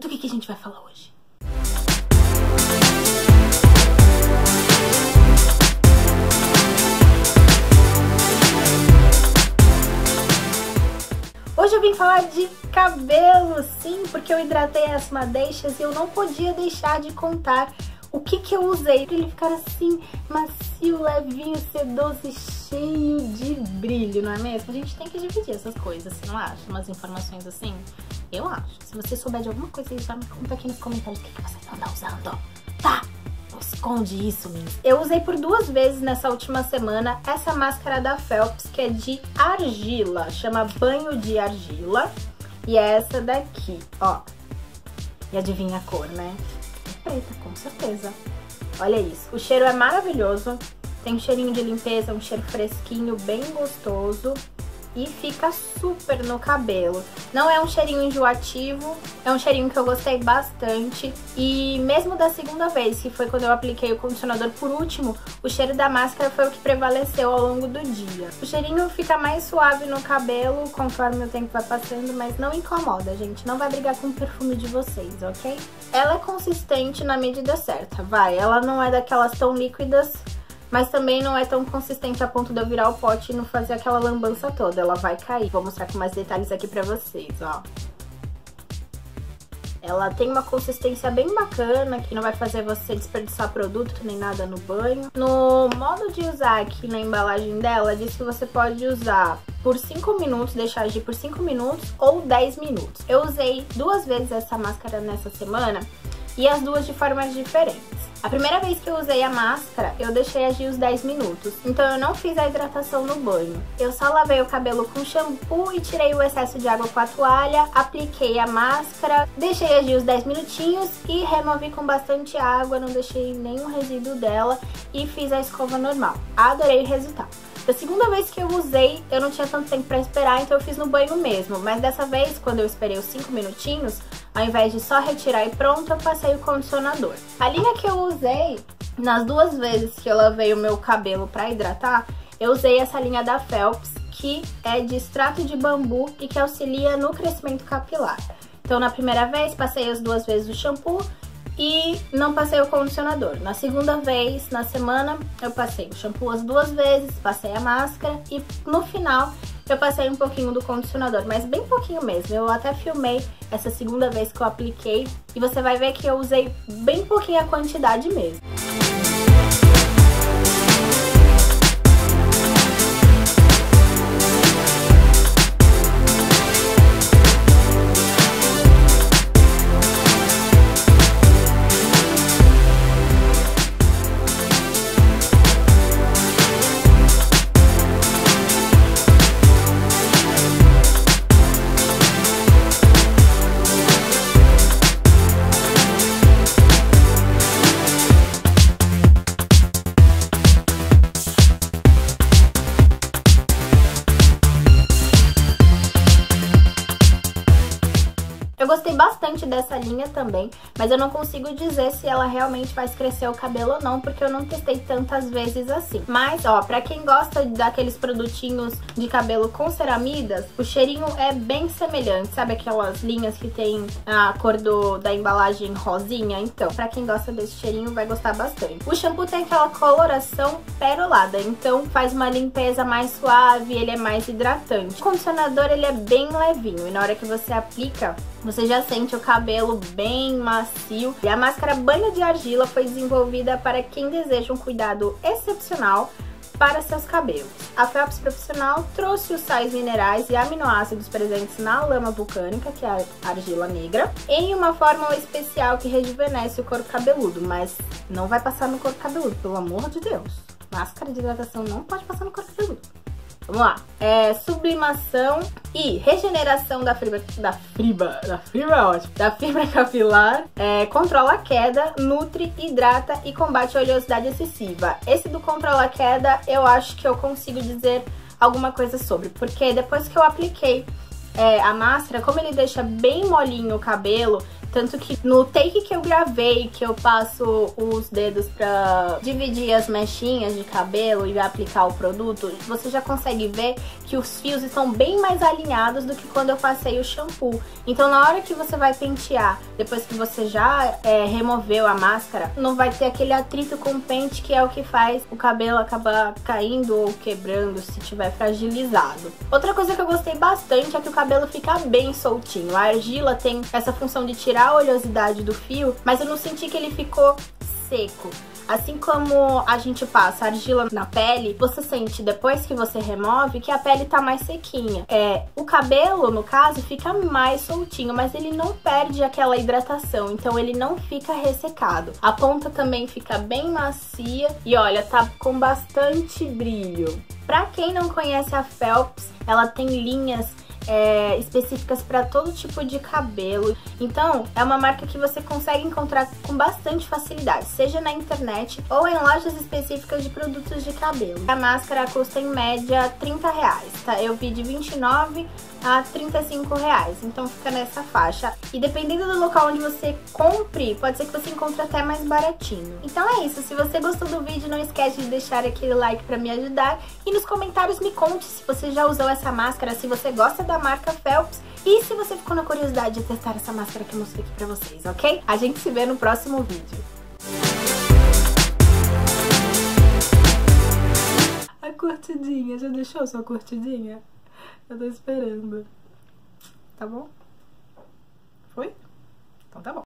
do que a gente vai falar hoje. Hoje eu vim falar de cabelo, sim, porque eu hidratei as madeixas e eu não podia deixar de contar o que eu usei pra ele ficar assim, macio, levinho, sedoso e cheio de brilho, não é mesmo? A gente tem que dividir essas coisas, você não acha? Umas informações assim? Eu acho. Se você souber de alguma coisa, já me conta aqui nos comentários o que você anda usando, tá? Não esconde isso, menina. Eu usei por 2 vezes nessa última semana essa máscara da Felps, que é de argila, chama Banho de Argila. E é essa daqui, ó. E adivinha a cor, né? Preta, com certeza. Olha isso, o cheiro é maravilhoso, tem um cheirinho de limpeza, um cheiro fresquinho, bem gostoso e fica super no cabelo. Não é um cheirinho enjoativo, é um cheirinho que eu gostei bastante e mesmo da segunda vez, que foi quando eu apliquei o condicionador por último, o cheiro da máscara foi o que prevaleceu ao longo do dia. O cheirinho fica mais suave no cabelo conforme o tempo vai passando, mas não incomoda, gente, não vai brigar com o perfume de vocês, ok? Ela é consistente na medida certa, vai, ela não é daquelas tão líquidas, mas também não é tão consistente a ponto de eu virar o pote e não fazer aquela lambança toda. Ela vai cair. Vou mostrar com mais detalhes aqui pra vocês, ó. Ela tem uma consistência bem bacana, que não vai fazer você desperdiçar produto nem nada no banho. No modo de usar aqui na embalagem dela, diz que você pode usar por 5 minutos, deixar agir por 5 minutos ou 10 minutos. Eu usei 2 vezes essa máscara nessa semana e as 2 de formas diferentes. A primeira vez que eu usei a máscara, eu deixei agir os 10 minutos, então eu não fiz a hidratação no banho. Eu só lavei o cabelo com shampoo e tirei o excesso de água com a toalha, apliquei a máscara, deixei agir os 10 minutinhos e removi com bastante água, não deixei nenhum resíduo dela e fiz a escova normal. Adorei o resultado. Da segunda vez que eu usei, eu não tinha tanto tempo pra esperar, então eu fiz no banho mesmo. Mas dessa vez, quando eu esperei os 5 minutinhos, ao invés de só retirar e pronto, eu passei o condicionador. A linha que eu usei nas 2 vezes que eu lavei o meu cabelo pra hidratar, eu usei essa linha da Felps, que é de extrato de bambu e que auxilia no crescimento capilar. Então na primeira vez, passei as 2 vezes o shampoo e não passei o condicionador. Na segunda vez, na semana, eu passei o shampoo as 2 vezes, passei a máscara e no final eu passei um pouquinho do condicionador, mas bem pouquinho mesmo. Eu até filmei essa segunda vez que eu apliquei e você vai ver que eu usei bem pouquinha quantidade mesmo. Eu gostei bastante dessa linha também, mas eu não consigo dizer se ela realmente faz crescer o cabelo ou não, porque eu não testei tantas vezes assim. Mas, ó, pra quem gosta daqueles produtinhos de cabelo com ceramidas, o cheirinho é bem semelhante, sabe aquelas linhas que tem a cor da embalagem rosinha? Então, pra quem gosta desse cheirinho, vai gostar bastante. O shampoo tem aquela coloração perolada, então faz uma limpeza mais suave, ele é mais hidratante. O condicionador, ele é bem levinho, e na hora que você aplica, você já sente o cabelo bem macio. E a máscara Banho de Argila foi desenvolvida para quem deseja um cuidado excepcional para seus cabelos. A Felps Professional trouxe os sais minerais e aminoácidos presentes na lama vulcânica, que é a argila negra, em uma fórmula especial que rejuvenesce o couro cabeludo, mas não vai passar no couro cabeludo, pelo amor de Deus. Máscara de hidratação não pode passar no couro cabeludo. Vamos lá, sublimação e regeneração da fibra capilar, controla a queda, nutre, hidrata e combate a oleosidade excessiva. Esse do controla a queda eu acho que eu consigo dizer alguma coisa sobre, porque depois que eu apliquei a máscara, como ele deixa bem molinho o cabelo, Tanto que no take que eu gravei, que eu passo os dedos pra dividir as mechinhas de cabelo e aplicar o produto, você já consegue ver que os fios estão bem mais alinhados do que quando eu passei o shampoo. Então na hora que você vai pentear, depois que você já removeu a máscara, não vai ter aquele atrito com o pente, que é o que faz o cabelo acabar caindo ou quebrando se tiver fragilizado. Outra coisa que eu gostei bastante é que o cabelo fica bem soltinho. A argila tem essa função de tirar a oleosidade do fio, mas eu não senti que ele ficou seco. Assim como a gente passa argila na pele, você sente depois que você remove que a pele tá mais sequinha. O cabelo, no caso, fica mais soltinho, mas ele não perde aquela hidratação, então ele não fica ressecado. A ponta também fica bem macia e olha, tá com bastante brilho. Pra quem não conhece a Felps, ela tem linhas específicas para todo tipo de cabelo. Então, é uma marca que você consegue encontrar com bastante facilidade, seja na internet ou em lojas específicas de produtos de cabelo. A máscara custa em média R$30, tá? Eu vi de R$29 a R$35, então fica nessa faixa. E dependendo do local onde você compre, pode ser que você encontre até mais baratinho. Então é isso, se você gostou do vídeo, não esquece de deixar aquele like para me ajudar. E nos comentários me conte se você já usou essa máscara, se você gosta da marca Felps e se você ficou na curiosidade de testar essa máscara que eu mostrei aqui pra vocês, ok? A gente se vê no próximo vídeo. A curtidinha, já deixou sua curtidinha? Eu tô esperando. Tá bom? Foi? Então tá bom.